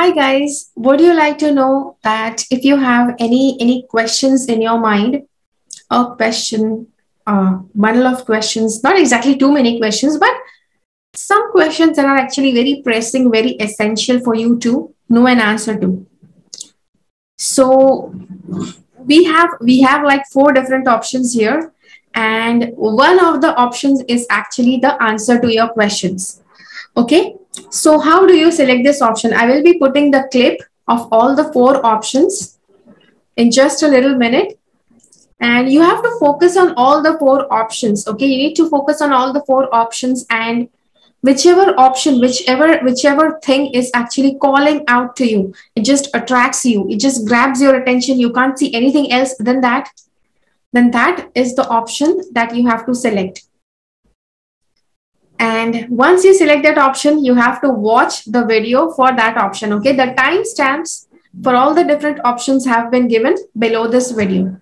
Hi guys, would you like to know that if you have any questions in your mind, a question, a bundle of questions, not exactly too many questions, but some questions that are actually very pressing, very essential for you to know an answer to. So we have like four different options here, and one of the options is actually the answer to your questions. Okay, so how do you select this option? I will be putting the clip of all the four options in just a little minute. And you have to focus on all the four options. Okay, you need to focus on all the four options, and whichever option, whichever thing is actually calling out to you, it just attracts you. It just grabs your attention. You can't see anything else than that. Then that is the option that you have to select. And once you select that option, you have to watch the video for that option. Okay, the timestamps for all the different options have been given below this video.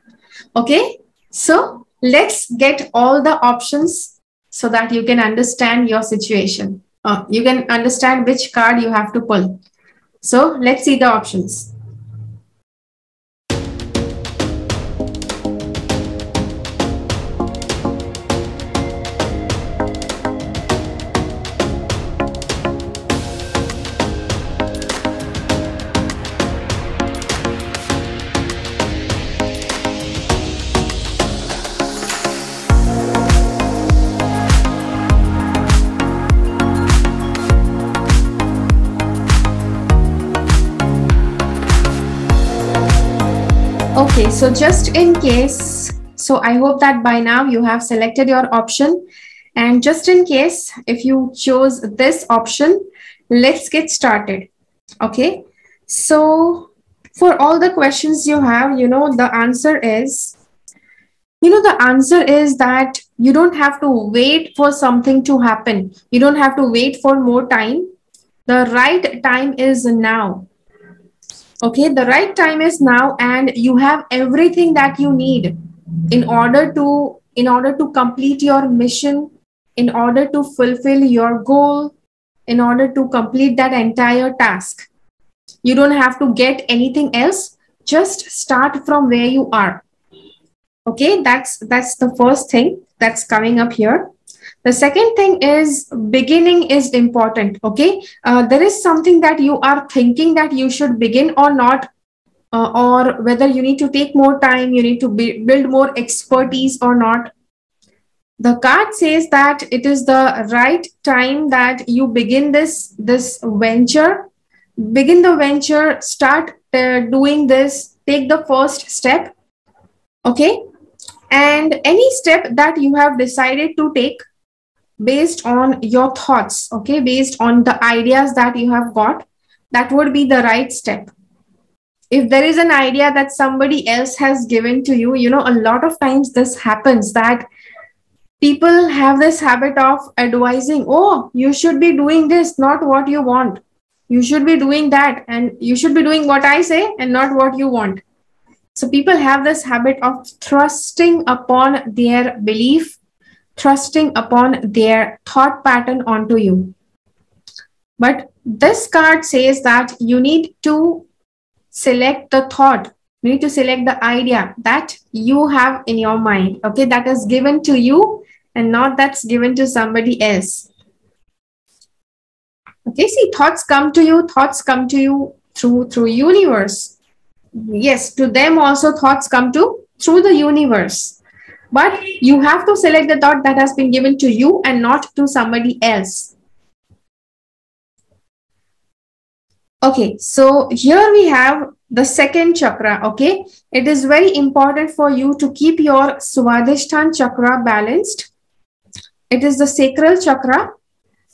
Okay, so let's get all the options so that you can understand your situation. You can understand which card you have to pull. So let's see the options. Okay, so just in case, so I hope that by now you have selected your option, and just in case if you chose this option, let's get started. Okay, so for all the questions you have, the answer is that you don't have to wait for something to happen. You don't have to wait for more time. The right time is now. Okay, the right time is now, and you have everything that you need in order to complete your mission, in order to fulfill your goal, in order to complete that entire task. You don't have to get anything else. Just start from where you are. Okay, that's the first thing that's coming up here. The second thing is beginning is important. Okay, there is something that you are thinking that you should begin or not, or whether you need to take more time, you need to build more expertise or not. The card says that it is the right time that you begin this venture. Begin the venture, start doing this, take the first step. Okay, and any step that you have decided to take based on your thoughts, okay, based on the ideas that you have got, that would be the right step. If there is an idea that somebody else has given to you, a lot of times this happens that people have this habit of advising, oh, you should be doing this, not what you want. You should be doing that, and you should be doing what I say and not what you want. So people have this habit of thrusting upon their belief, thrusting upon their thought pattern onto you. But this card says that you need to select the thought, you need to select the idea that you have in your mind. Okay, that is given to you and not that's given to somebody else. Okay, see, thoughts come to you through universe. Yes, to them also thoughts come through the universe. But you have to select the thought that has been given to you and not to somebody else. Okay, so here we have the second chakra. Okay, it is very important for you to keep your Swadhisthana chakra balanced. It is the sacral chakra,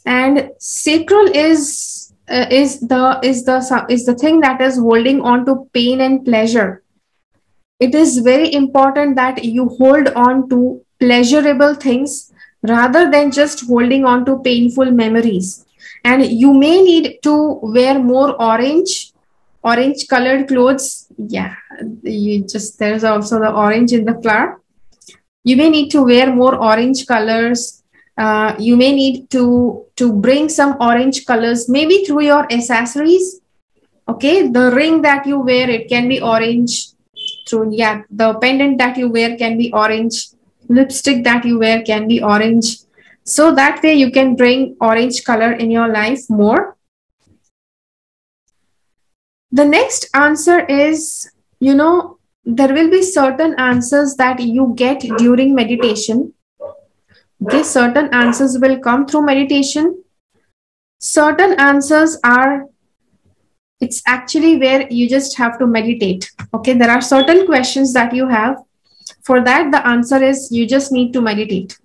and sacral is the thing that is holding on to pain and pleasure. It is very important that you hold on to pleasurable things rather than just holding on to painful memories. And you may need to wear more orange colored clothes. Yeah, there's also the orange in the flower. You may need to wear more orange colors. You may need to bring some orange colors, maybe through your accessories. Okay, the ring that you wear, it can be orange. So yeah, the pendant that you wear can be orange. Lipstick that you wear can be orange. So that way you can bring orange color in your life more. The next answer is, you know, there will be certain answers that you get during meditation. Okay, certain answers will come through meditation. Certain answers are, it's actually where you just have to meditate. Okay, there are certain questions that you have. For that, the answer is you just need to meditate.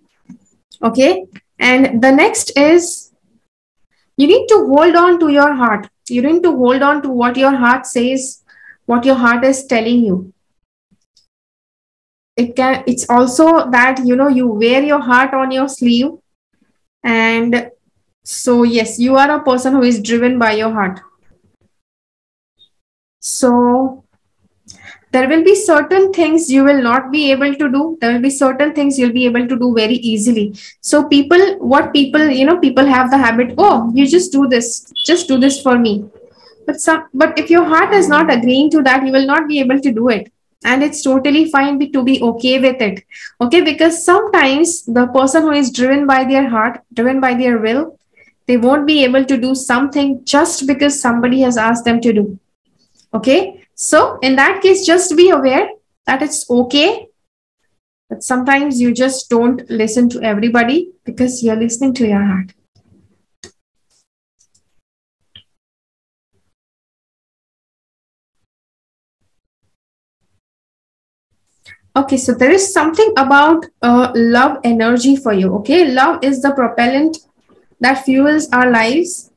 Okay, and the next is you need to hold on to your heart. You need to hold on to what your heart says, what your heart is telling you. It's also that, you know, you wear your heart on your sleeve. And so, yes, you are a person who is driven by your heart. So there will be certain things you will not be able to do. There will be certain things you'll be able to do very easily. So people, people have the habit, oh, you just do this for me. But if your heart is not agreeing to that, you will not be able to do it. And it's totally fine to be okay with it. Okay, because sometimes the person who is driven by their heart, driven by their will, they won't be able to do something just because somebody has asked them to do. Okay, so in that case, just be aware that it's okay. But sometimes you just don't listen to everybody because you're listening to your heart. Okay, so there is something about love energy for you. Okay, love is the propellant that fuels our lives.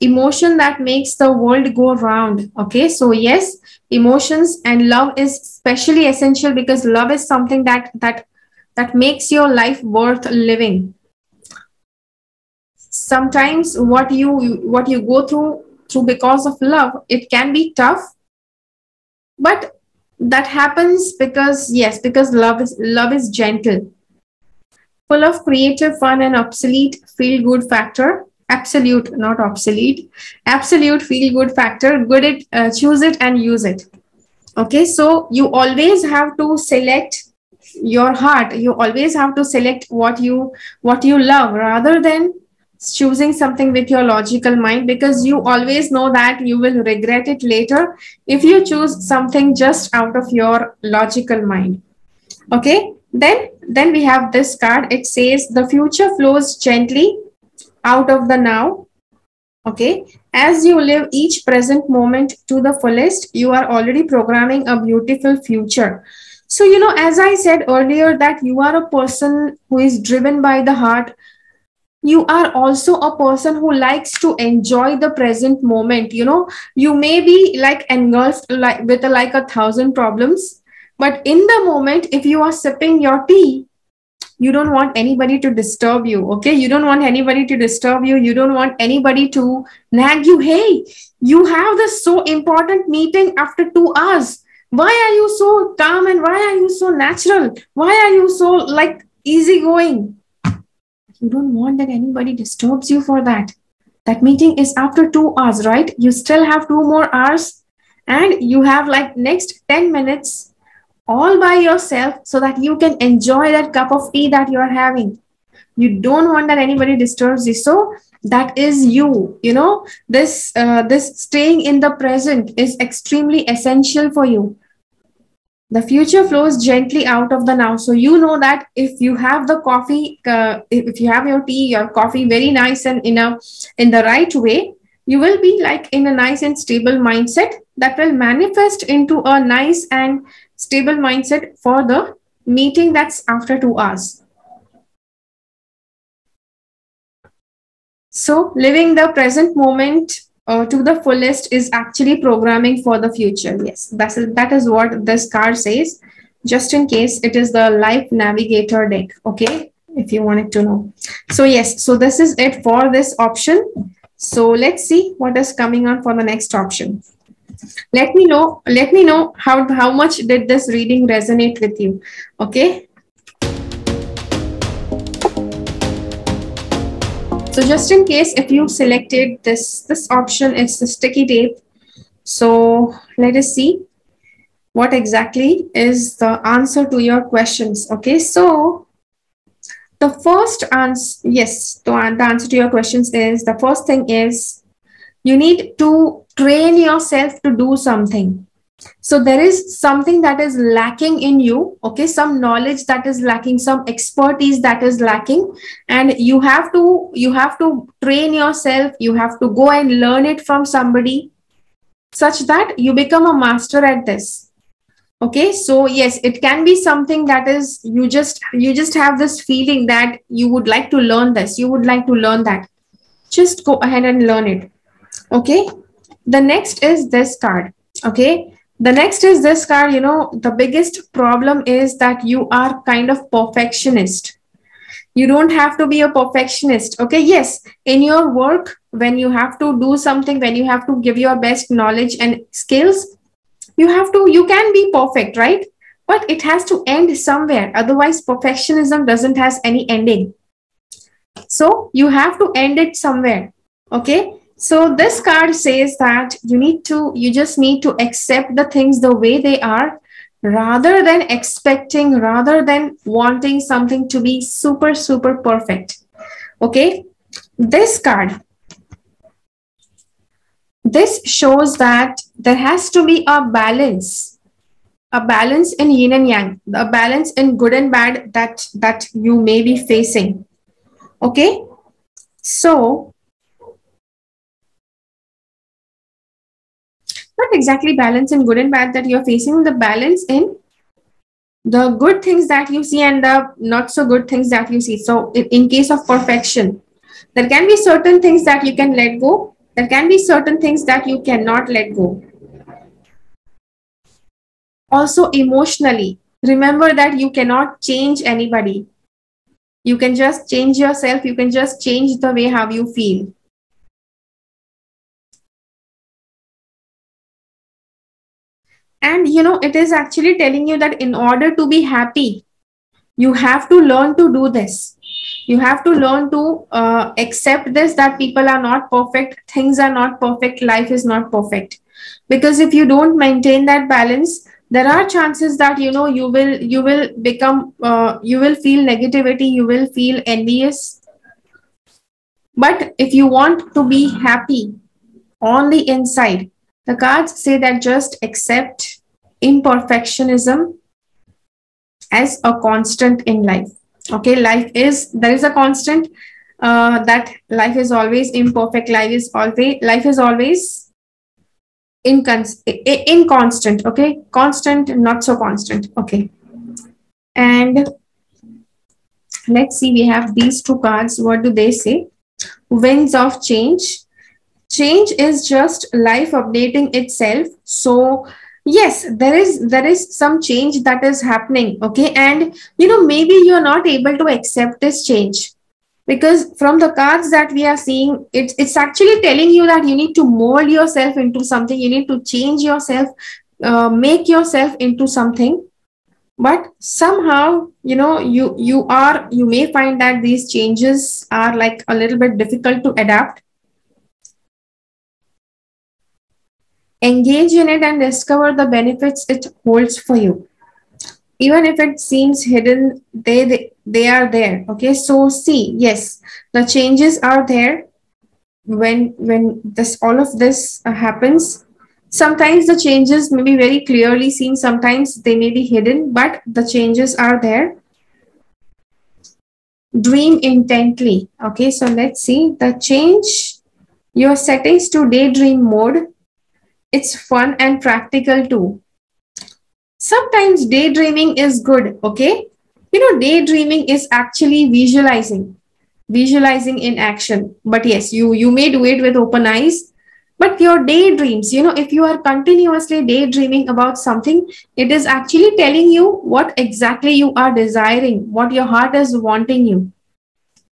Emotion that makes the world go round. Okay, so yes, emotions and love is especially essential because love is something that makes your life worth living. Sometimes what you go through because of love, it can be tough, but that happens because, yes, because love is gentle, full of creative fun and obsolete feel-good factor. Absolute, not obsolete. Absolute feel-good factor. Choose it and use it. Okay, so you always have to select your heart. You always have to select what you love rather than choosing something with your logical mind, because you always know that you will regret it later if you choose something just out of your logical mind. Okay, then we have this card. It says the future flows gently out of the now. Okay, as you live each present moment to the fullest, you are already programming a beautiful future. So, you know, as I said earlier, that you are a person who is driven by the heart. You are also a person who likes to enjoy the present moment. You know, you may be like engulfed with 1,000 problems, but in the moment, if you are sipping your tea, you don't want anybody to disturb you. Okay, you don't want anybody to disturb you. You don't want anybody to nag you. Hey, you have this so important meeting after 2 hours. Why are you so calm and why are you so natural? Why are you so like easygoing? You don't want that anybody disturbs you for that. That meeting is after 2 hours, right? You still have 2 more hours and you have like next 10 minutes all by yourself so that you can enjoy that cup of tea that you are having. You don't want that anybody disturbs you. So that is you. You know, this staying in the present is extremely essential for you. The future flows gently out of the now. So you know that if you have the coffee, if you have your tea, your coffee very nice and in the right way, you will be like in a nice and stable mindset that will manifest into a nice and stable mindset for the meeting that's after 2 hours. So living the present moment to the fullest is actually programming for the future. Yes, that is what this card says. Just in case, it is the Life Navigator deck. Okay, if you wanted to know. So yes, so this is it for this option. So let's see what is coming on for the next option. Let me know how much did this reading resonate with you. Okay, so just in case if you selected this option, it's the sticky tape. So let us see what exactly is the answer to your questions. Okay, so the first answer, yes, the answer to your questions is, the first thing is you need to train yourself to do something. So there is something that is lacking in you, okay, some knowledge that is lacking, some expertise that is lacking, and you have to train yourself, you have to go and learn it from somebody such that you become a master at this. Okay, so yes, it can be something that is, you just have this feeling that you would like to learn this, you would like to learn that. Just go ahead and learn it. Okay, the next is this card. Okay, the next is this card. You know, the biggest problem is that you are kind of perfectionist. You don't have to be a perfectionist. Okay, yes, in your work, when you have to do something, when you have to give your best knowledge and skills, you can be perfect, right? But it has to end somewhere. Otherwise, perfectionism doesn't have any ending. So you have to end it somewhere. Okay. So this card says that you just need to accept the things the way they are, rather than expecting, rather than wanting something to be super, super perfect. Okay. This shows that there has to be a balance in yin and yang, a balance in good and bad that you may be facing. Okay. So not exactly balance in good and bad that you're facing, the balance in the good things that you see and the not so good things that you see. So in case of perfection, there can be certain things that you can let go. There can be certain things that you cannot let go. Also emotionally, remember that you cannot change anybody. You can just change yourself. You can just change the way how you feel. And, you know, it is actually telling you that in order to be happy, you have to learn to do this. You have to learn to accept this, that people are not perfect. Things are not perfect. Life is not perfect. Because if you don't maintain that balance, there are chances that, you know, you will feel negativity. You will feel envious. But if you want to be happy on the inside, the cards say that just accept imperfectionism as a constant in life. Okay, there is a constant that life is always imperfect. Life is always inconstant. Okay, constant, not so constant. Okay, and let's see. We have these two cards. What do they say? Winds of change. Change is just life updating itself. So yes, there is some change that is happening. Okay. And you know, maybe you're not able to accept this change, because from the cards that we are seeing, it's actually telling you that you need to mold yourself into something. You need to change yourself, make yourself into something. But somehow, you know, you may find that these changes are like a little bit difficult to adapt. Engage in it and discover the benefits it holds for you. Even if it seems hidden, they are there. Okay, so see, yes, the changes are there. When all of this happens, sometimes the changes may be very clearly seen, sometimes they may be hidden, but the changes are there. Dream intently. Okay, so let's see the change. Your settings to daydream mode. It's fun and practical too. Sometimes daydreaming is good. Okay. You know, daydreaming is actually visualizing in action. But yes, you may do it with open eyes, but your daydreams, you know, if you are continuously daydreaming about something, it is actually telling you what exactly you are desiring, what your heart is wanting you.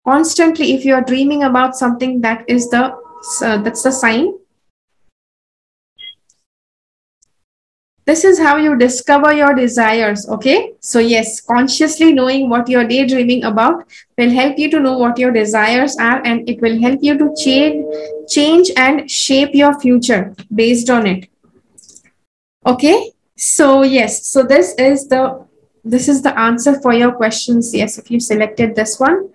Constantly, if you are dreaming about something, that's the sign. This is how you discover your desires. Okay. So yes, consciously knowing what you're daydreaming about will help you to know what your desires are, and it will help you to change and shape your future based on it. Okay, so yes, so this is the answer for your questions. Yes, if you selected this one,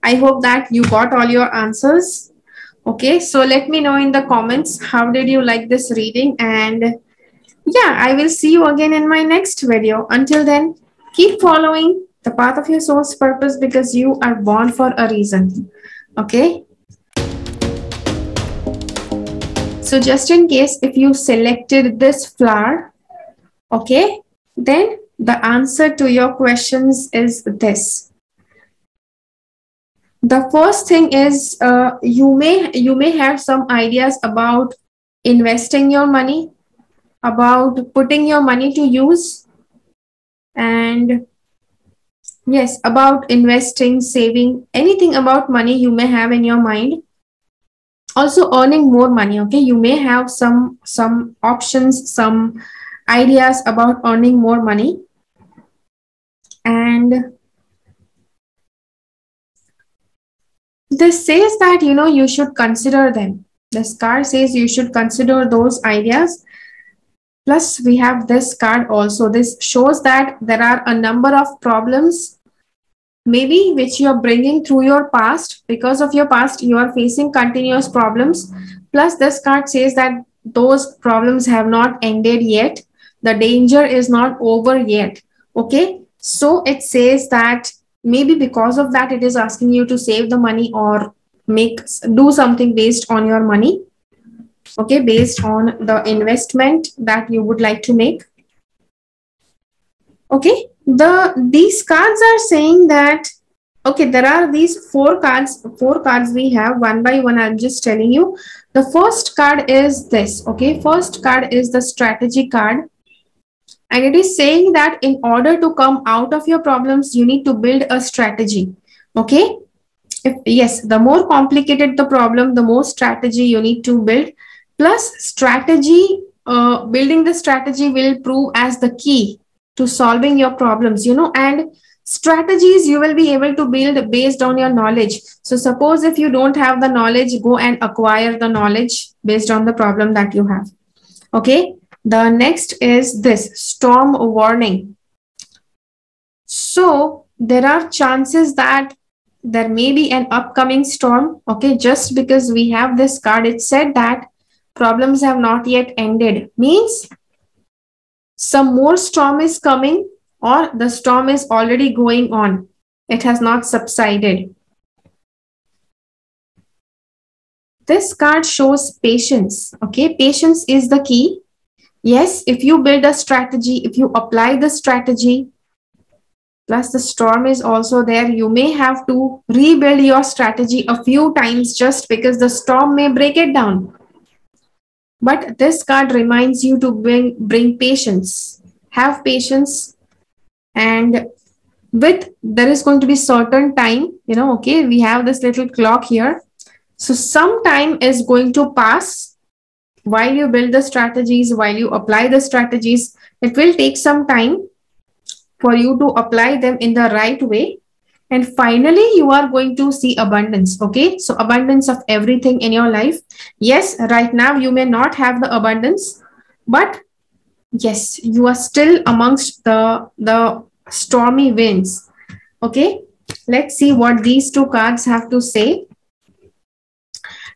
I hope that you got all your answers. Okay, so let me know in the comments how did you like this reading, and yeah, I will see you again in my next video. Until then, keep following the path of your soul's purpose, because you are born for a reason. Okay. So just in case if you selected this flower, okay, then the answer to your questions is this. The first thing is you may have some ideas about investing your money, about putting your money to use, and yes, about investing, saving, anything about money you may have in your mind. Also earning more money, okay? You may have some options, some ideas about earning more money. And this says that, you know, you should consider them. This card says you should consider those ideas. Plus, we have this card also. This shows that there are a number of problems, maybe which you are bringing through your past. Because of your past, you are facing continuous problems. Plus, this card says that those problems have not ended yet. The danger is not over yet. Okay, so it says that maybe because of that, it is asking you to save the money or do something based on your money. Okay, based on the investment that you would like to make. Okay, these cards are saying that, okay, there are these four cards we have one by one. I'm just telling you. The first card is this, okay? First card is the strategy card. And it is saying that in order to come out of your problems, you need to build a strategy, okay? Yes, the more complicated the problem, the more strategy you need to build. Plus, strategy, building the strategy will prove as the key to solving your problems, you know, and strategies you will be able to build based on your knowledge. So suppose if you don't have the knowledge, go and acquire the knowledge based on the problem that you have. Okay, the next is this storm warning. So there are chances that there may be an upcoming storm. Okay, just because we have this card, it said that problems have not yet ended. Means some more storm is coming, or the storm is already going on. It has not subsided. This card shows patience. Okay, patience is the key. Yes, if you build a strategy, if you apply the strategy, plus the storm is also there, you may have to rebuild your strategy a few times just because the storm may break it down. But this card reminds you to bring patience, have patience, and there is going to be certain time, you know, okay, we have this little clock here. So some time is going to pass while you build the strategies, while you apply the strategies. It will take some time for you to apply them in the right way. And finally, you are going to see abundance. Okay, so abundance of everything in your life. Yes, right now you may not have the abundance, but yes, you are still amongst the stormy winds. Okay, let's see what these two cards have to say.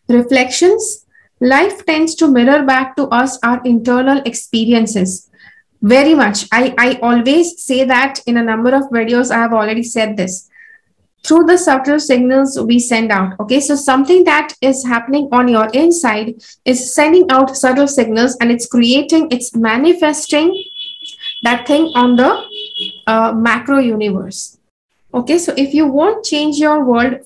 Reflections. Life tends to mirror back to us our internal experiences. Very much. I always say that in a number of videos. I have already said this. Through the subtle signals we send out. Okay, so something that is happening on your inside is sending out subtle signals, and it's creating, it's manifesting that thing on the macro universe. Okay, so if you want to change your world, you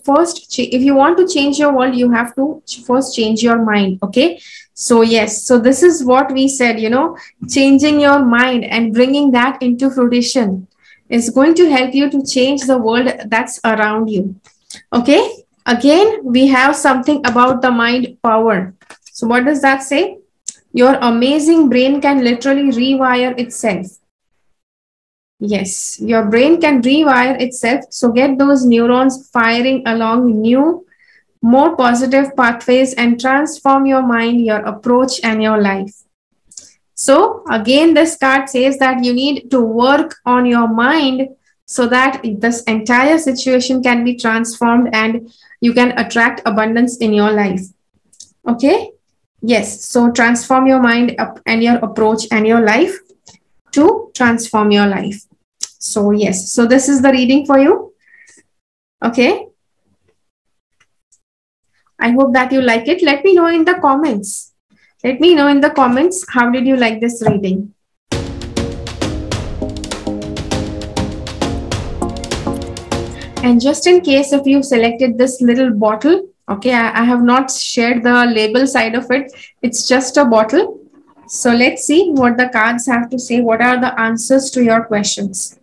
have to first change your mind. Okay, so yes, so this is what we said, you know, changing your mind and bringing that into fruition is going to help you to change the world that's around you. Okay, again, we have something about the mind power. So what does that say? Your amazing brain can literally rewire itself. Yes, your brain can rewire itself. So get those neurons firing along new, more positive pathways and transform your mind, your approach, and your life. So again, this card says that you need to work on your mind so that this entire situation can be transformed and you can attract abundance in your life. Okay. Yes. So transform your mind up and your approach and your life to transform your life. So yes. So this is the reading for you. Okay. I hope that you like it. Let me know in the comments. Let me know in the comments, how did you like this reading? And just in case if you selected this little bottle, okay, I have not shared the label side of it. It's just a bottle. So let's see what the cards have to say. What are the answers to your questions?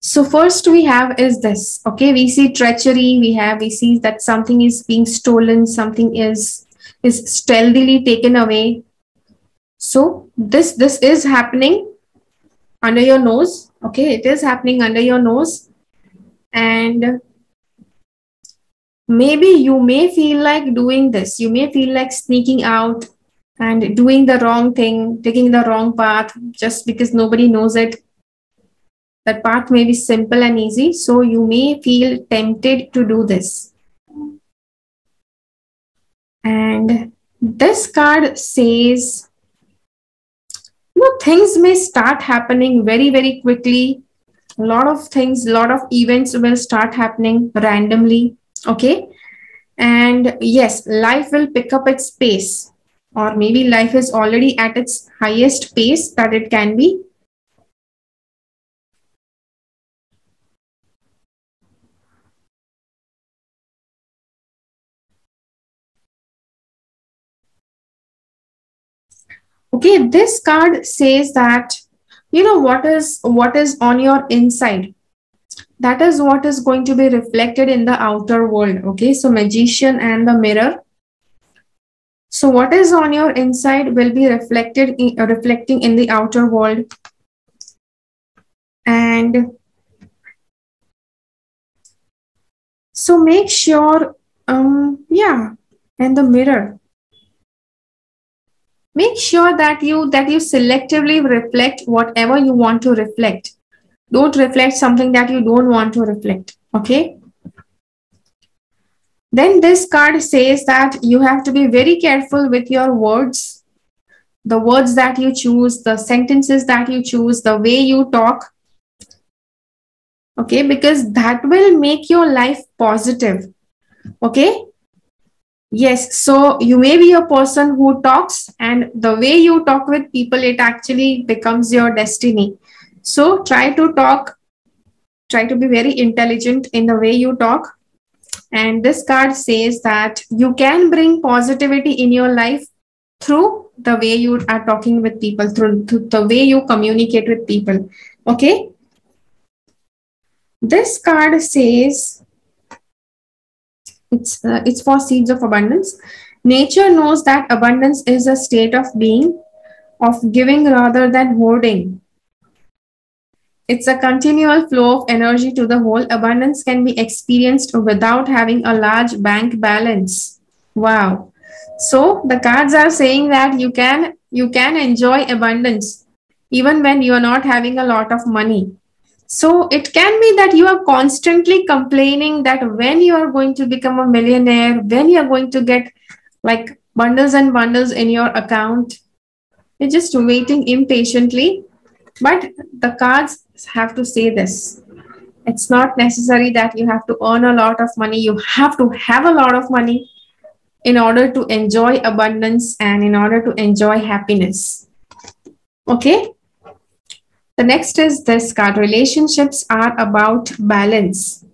So first we have is this, okay, we see treachery. We see that something is being stolen. Something is stealthily taken away. So this is happening under your nose. Okay, it is happening under your nose. And maybe you may feel like doing this. You may feel like sneaking out and doing the wrong thing, taking the wrong path just because nobody knows it. That path may be simple and easy. So you may feel tempted to do this. And this card says, you know, things may start happening very, very quickly. A lot of things, a lot of events will start happening randomly. Okay. And yes, life will pick up its pace, or maybe life is already at its highest pace that it can be. Okay, this card says that, you know, what is on your inside, that is what is going to be reflected in the outer world. Okay, so magician and the mirror. So what is on your inside will be reflecting in the outer world. And so make sure, yeah, and the mirror. Make sure that you selectively reflect whatever you want to reflect. Don't reflect something that you don't want to reflect. Okay. Then this card says that you have to be very careful with your words. The words that you choose, the sentences that you choose, the way you talk. Okay, because that will make your life positive. Okay. Yes, so you may be a person who talks, and the way you talk with people, it actually becomes your destiny. So try to be very intelligent in the way you talk. And this card says that you can bring positivity in your life through the way you are talking with people, through the way you communicate with people. Okay. This card says, it's for seeds of abundance. Nature knows that abundance is a state of being, of giving rather than hoarding. It's a continual flow of energy to the whole. Abundance can be experienced without having a large bank balance. Wow. So the cards are saying that you can enjoy abundance even when you are not having a lot of money. So it can be that you are constantly complaining that when you are going to become a millionaire, when you are going to get like bundles and bundles in your account, you're just waiting impatiently. But the cards have to say this. It's not necessary that you have to earn a lot of money. You have to have a lot of money in order to enjoy abundance and in order to enjoy happiness. Okay. The next is this card. Relationships are about balance.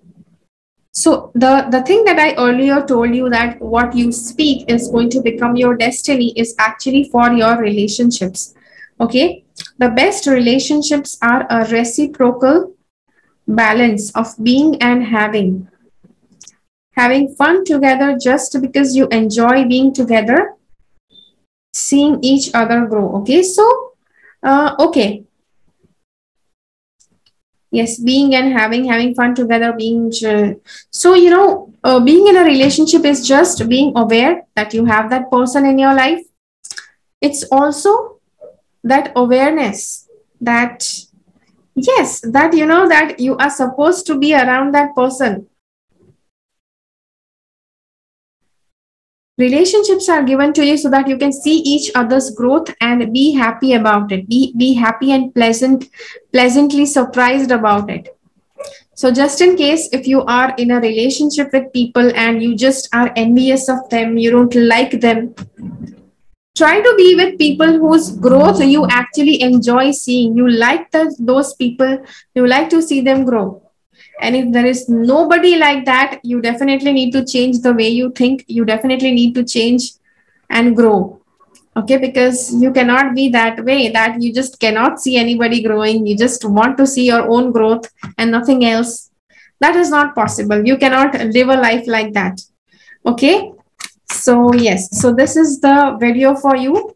So the thing that I earlier told you, that what you speak is going to become your destiny, is actually for your relationships. Okay. The best relationships are a reciprocal balance of being and having. Having fun together just because you enjoy being together. Seeing each other grow. Okay. So, okay. Yes, being and having fun together, being chill. So, you know, being in a relationship is just being aware that you have that person in your life. It's also that awareness that, yes, that you know that you are supposed to be around that person. Relationships are given to you so that you can see each other's growth and be happy about it. Be happy and pleasantly surprised about it. So just in case if you are in a relationship with people and you just are envious of them, you don't like them, try to be with people whose growth you actually enjoy seeing. You like those people, you like to see them grow. And if there is nobody like that, you definitely need to change the way you think. You definitely need to change and grow. Okay, because you cannot be that way that you just cannot see anybody growing. You just want to see your own growth and nothing else. That is not possible. You cannot live a life like that. Okay, so yes, so this is the video for you.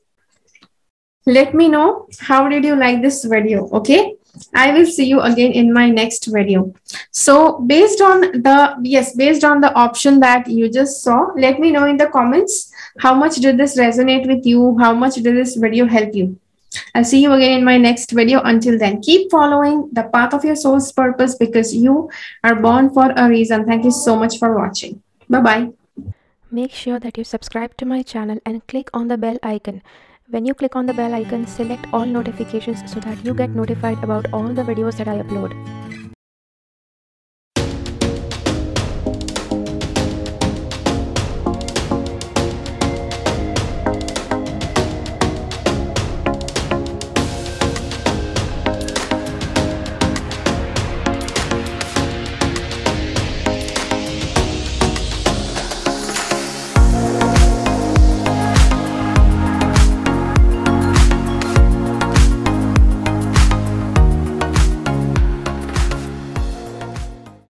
Let me know how did you like this video. Okay, I will see you again in my next video. So based on the option that you just saw, let me know in the comments how much did this resonate with you, how much did this video help you. I'll see you again in my next video. Until then, keep following the path of your soul's purpose because you are born for a reason. Thank you so much for watching. Bye-bye. Make sure that you subscribe to my channel and click on the bell icon. When you click on the bell icon, select all notifications so that you get notified about all the videos that I upload.